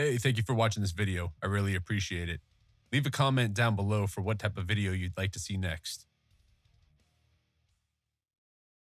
Hey, thank you for watching this video. I really appreciate it. Leave a comment down below for what type of video you'd like to see next.